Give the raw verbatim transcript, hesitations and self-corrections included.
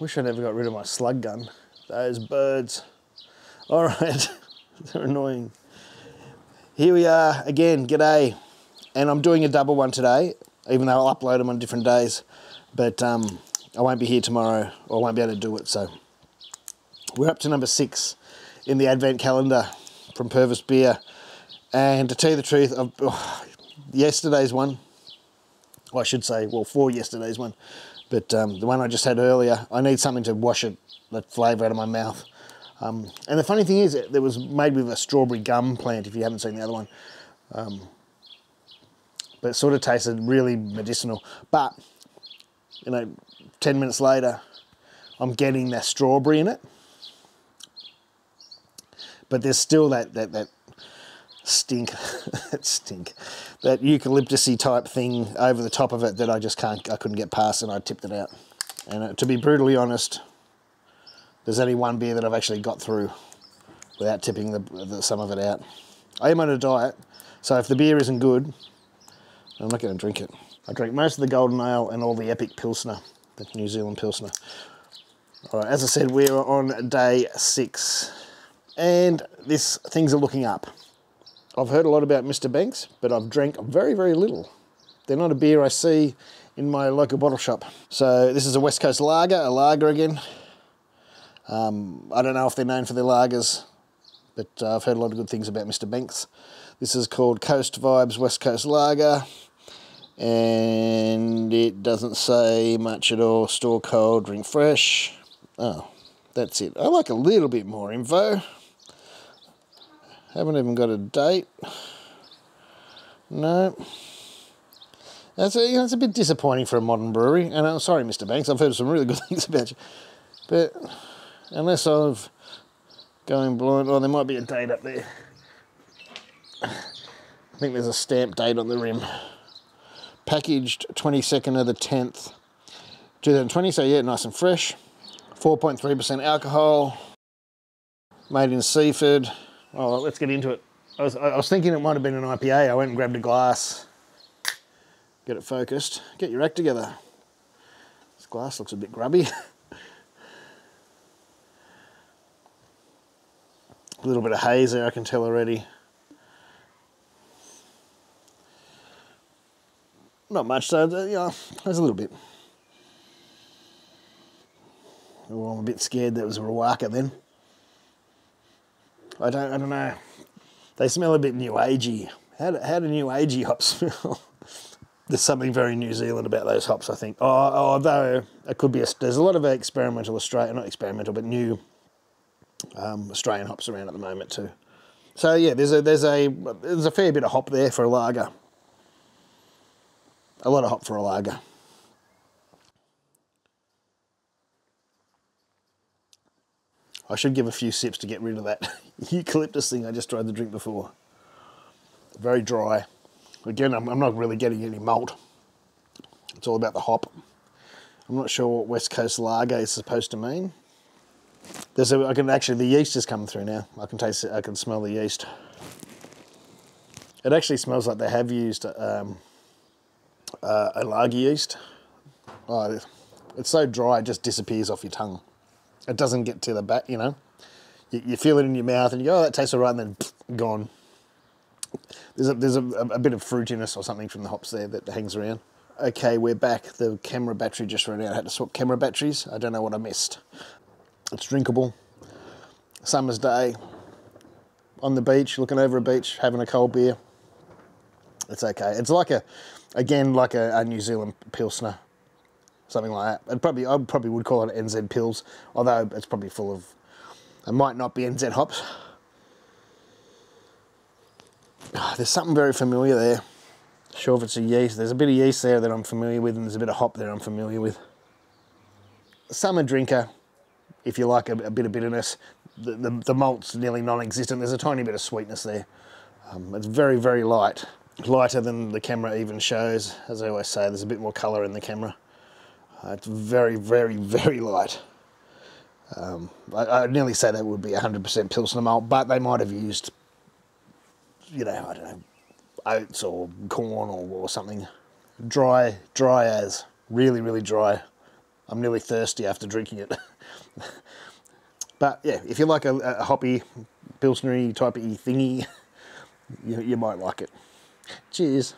Wish I never got rid of my slug gun. Those birds. All right, they're annoying. Here we are again, g'day. And I'm doing a double one today, even though I'll upload them on different days. But um, I won't be here tomorrow, or I won't be able to do it, so. We're up to number six in the advent calendar from Purvis Beer. And to tell you the truth, I've, oh, yesterday's one, I should say, well, for yesterday's one, but um, the one I just had earlier, I need something to wash it, that flavour out of my mouth. Um, and the funny thing is, it, it was made with a strawberry gum plant, if you haven't seen the other one. Um, but it sort of tasted really medicinal. But, you know, ten minutes later, I'm getting that strawberry in it. But there's still that, that, that stink, that stink, that eucalyptus-y type thing over the top of it that I just can't, I couldn't get past, and I tipped it out. And uh, to be brutally honest, there's only one beer that I've actually got through without tipping the, the, some of it out. I am on a diet, so if the beer isn't good, I'm not going to drink it. I drink most of the Golden Ale and all the Epic Pilsner, the New Zealand Pilsner. All right, as I said, we're on day six. And this, things are looking up. I've heard a lot about Mister Banks, but I've drank very, very little. They're not a beer I see in my local bottle shop. So this is a West Coast Lager, a lager again. Um, I don't know if they're known for their lagers, but uh, I've heard a lot of good things about Mister Banks. This is called Coast Vibes West Coast Lager, and it doesn't say much at all. Store cold, drink fresh. Oh, that's it. I like a little bit more info. Haven't even got a date. No. That's a, you know, it's a bit disappointing for a modern brewery. And I'm sorry, Mister Banks, I've heard some really good things about you. But unless I've going blind, oh, there might be a date up there. I think there's a stamp date on the rim. Packaged twenty-second of the tenth, two thousand twenty, so yeah, nice and fresh. four point three percent alcohol. Made in Seaford. Oh, let's get into it. I was, I was thinking it might have been an I P A. I went and grabbed a glass. Get it focused. Get your act together. This glass looks a bit grubby. A little bit of haze there, I can tell already. Not much, so, you know, there's a little bit. Oh, I'm a bit scared that was a Rawaka then. I don't, I don't know. They smell a bit New Agey. How do, how do New Agey hops smell? There's something very New Zealand about those hops, I think. Oh, although it could be a, there's a lot of experimental Australian, not experimental, but new um, Australian hops around at the moment too. So yeah, there's a there's a there's a fair bit of hop there for a lager. A lot of hop for a lager. I should give a few sips to get rid of that eucalyptus thing I just tried to drink before. Very dry. Again, I'm, I'm not really getting any malt. It's all about the hop. I'm not sure what West Coast Lager is supposed to mean. There's a, I can actually, the yeast is coming through now. I can taste it, I can smell the yeast. It actually smells like they have used um, uh, a lager yeast. Oh, it's so dry, it just disappears off your tongue. It doesn't get to the back, you know. You, you feel it in your mouth and you go, oh, that tastes all right, and then pff, gone. There's, a, there's a, a bit of fruitiness or something from the hops there that hangs around. Okay, we're back. The camera battery just ran out. I had to swap camera batteries. I don't know what I missed. It's drinkable. Summer's day. On the beach, looking over a beach, having a cold beer. It's okay. It's like a, again, like a, a New Zealand Pilsner. Something like that. It probably, I probably would call it N Z Pils, although it's probably full of, it might not be N Z hops. Oh, there's something very familiar there. Sure if it's a yeast. There's a bit of yeast there that I'm familiar with, and there's a bit of hop there I'm familiar with. Summer drinker, if you like a, a bit of bitterness. The, the, the malt's nearly non-existent. There's a tiny bit of sweetness there. Um, it's very, very light. Lighter than the camera even shows. As I always say, there's a bit more colour in the camera. Uh, it's very, very, very light. Um, I, I'd nearly say that would be one hundred percent Pilsner malt, but they might have used, you know, I don't know, oats or corn or, or something. Dry, dry as, really, really dry. I'm nearly thirsty after drinking it. But yeah, if you like a, a hoppy, pilsnery type-y thingy, you, you might like it. Cheers.